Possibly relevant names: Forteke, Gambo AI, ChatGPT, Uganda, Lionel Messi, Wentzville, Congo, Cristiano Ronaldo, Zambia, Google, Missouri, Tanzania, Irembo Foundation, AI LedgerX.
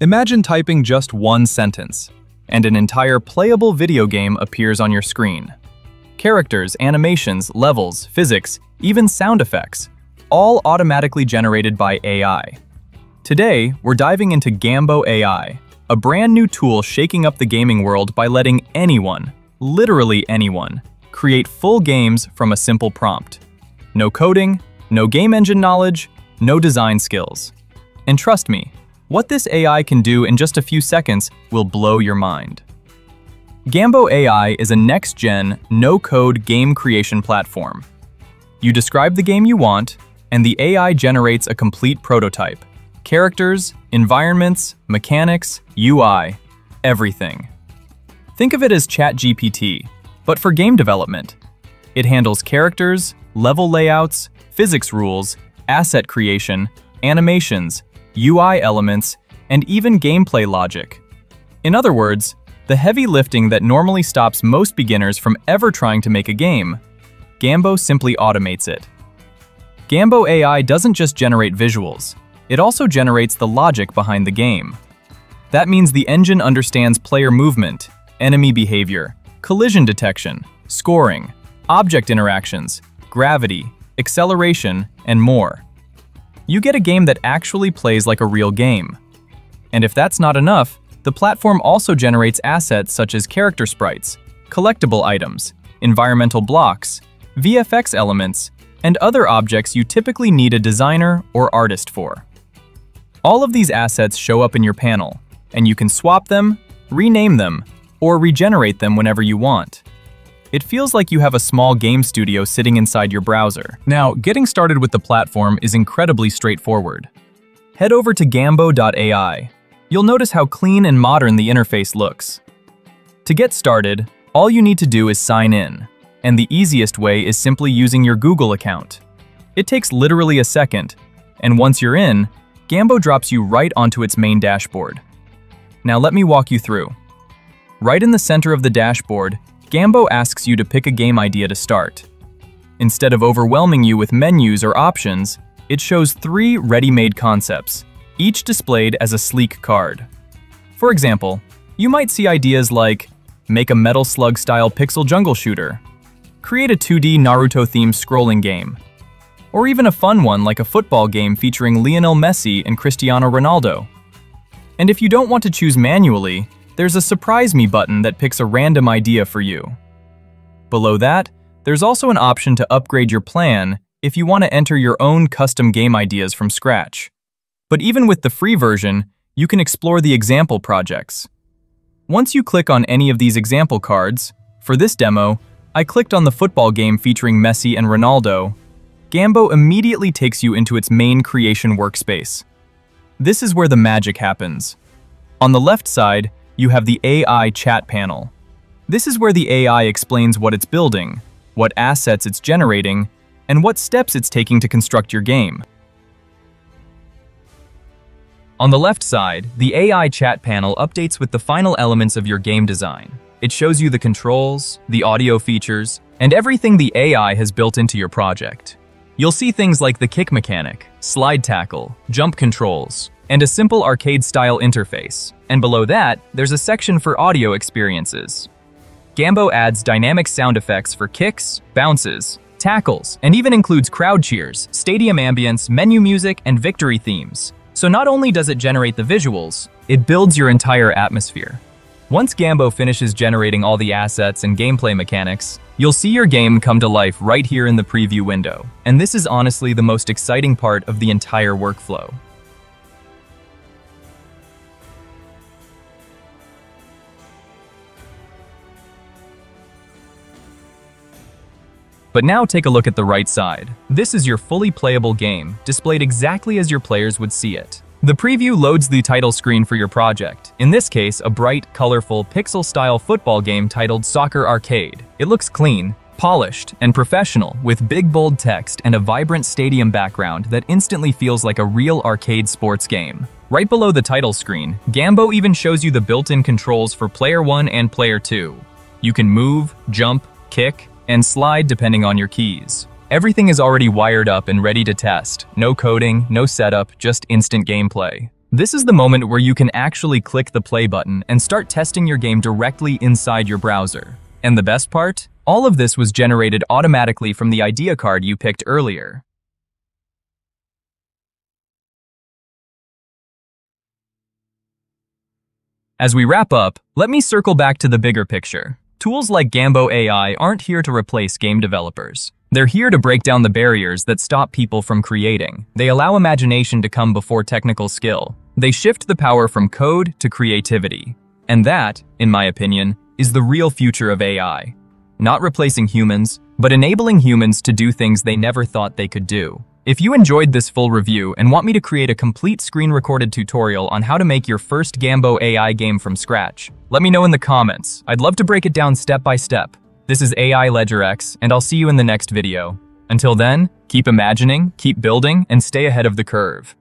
Imagine typing just one sentence, and an entire playable video game appears on your screen. Characters, animations, levels, physics, even sound effects, all automatically generated by AI. Today, we're diving into Gambo AI, a brand new tool shaking up the gaming world by letting anyone, literally anyone, create full games from a simple prompt. No coding, no game engine knowledge, no design skills. And trust me, what this AI can do in just a few seconds will blow your mind. Gambo AI is a next-gen, no-code game creation platform. You describe the game you want, and the AI generates a complete prototype. Characters, environments, mechanics, UI, everything. Think of it as ChatGPT, but for game development. It handles characters, level layouts, physics rules, asset creation, animations, UI elements, and even gameplay logic. In other words, the heavy lifting that normally stops most beginners from ever trying to make a game, Gambo simply automates it. Gambo AI doesn't just generate visuals, it also generates the logic behind the game. That means the engine understands player movement, enemy behavior, collision detection, scoring, object interactions, gravity, acceleration, and more. You get a game that actually plays like a real game. And if that's not enough, the platform also generates assets such as character sprites, collectible items, environmental blocks, VFX elements, and other objects you typically need a designer or artist for. All of these assets show up in your panel, and you can swap them, rename them, or regenerate them whenever you want. It feels like you have a small game studio sitting inside your browser. Now, getting started with the platform is incredibly straightforward. Head over to Gambo.ai. You'll notice how clean and modern the interface looks. To get started, all you need to do is sign in, and the easiest way is simply using your Google account. It takes literally a second, and once you're in, Gambo drops you right onto its main dashboard. Now let me walk you through. Right in the center of the dashboard, Gambo asks you to pick a game idea to start. Instead of overwhelming you with menus or options, it shows 3 ready-made concepts, each displayed as a sleek card. For example, you might see ideas like make a Metal Slug-style pixel jungle shooter, create a 2D Naruto-themed scrolling game, or even a fun one like a football game featuring Lionel Messi and Cristiano Ronaldo. And if you don't want to choose manually, there's a Surprise Me button that picks a random idea for you. Below that, there's also an option to upgrade your plan if you want to enter your own custom game ideas from scratch. But even with the free version, you can explore the example projects. Once you click on any of these example cards, for this demo, I clicked on the football game featuring Messi and Ronaldo. Gambo immediately takes you into its main creation workspace. This is where the magic happens. On the left side, you have the AI chat panel. This is where the AI explains what it's building, what assets it's generating, and what steps it's taking to construct your game. On the left side, the AI chat panel updates with the final elements of your game design. It shows you the controls, the audio features, and everything the AI has built into your project. You'll see things like the kick mechanic, slide tackle, jump controls, and a simple arcade-style interface. And below that, there's a section for audio experiences. Gambo adds dynamic sound effects for kicks, bounces, tackles, and even includes crowd cheers, stadium ambience, menu music, and victory themes. So not only does it generate the visuals, it builds your entire atmosphere. Once Gambo finishes generating all the assets and gameplay mechanics, you'll see your game come to life right here in the preview window. And this is honestly the most exciting part of the entire workflow. But now take a look at the right side. This is your fully playable game, displayed exactly as your players would see it. The preview loads the title screen for your project, in this case a bright, colorful, pixel-style football game titled Soccer Arcade. It looks clean, polished, and professional, with big bold text and a vibrant stadium background that instantly feels like a real arcade sports game. Right below the title screen, Gambo even shows you the built-in controls for Player 1 and Player 2. You can move, jump, kick, and slide depending on your keys. Everything is already wired up and ready to test. No coding, no setup, just instant gameplay. This is the moment where you can actually click the play button and start testing your game directly inside your browser. And the best part? All of this was generated automatically from the idea card you picked earlier. As we wrap up, let me circle back to the bigger picture. Tools like Gambo AI aren't here to replace game developers. They're here to break down the barriers that stop people from creating. They allow imagination to come before technical skill. They shift the power from code to creativity. And that, in my opinion, is the real future of AI. Not replacing humans, but enabling humans to do things they never thought they could do. If you enjoyed this full review and want me to create a complete screen-recorded tutorial on how to make your first Gambo AI game from scratch, let me know in the comments. I'd love to break it down step by step. This is AI LedgerX, and I'll see you in the next video. Until then, keep imagining, keep building, and stay ahead of the curve.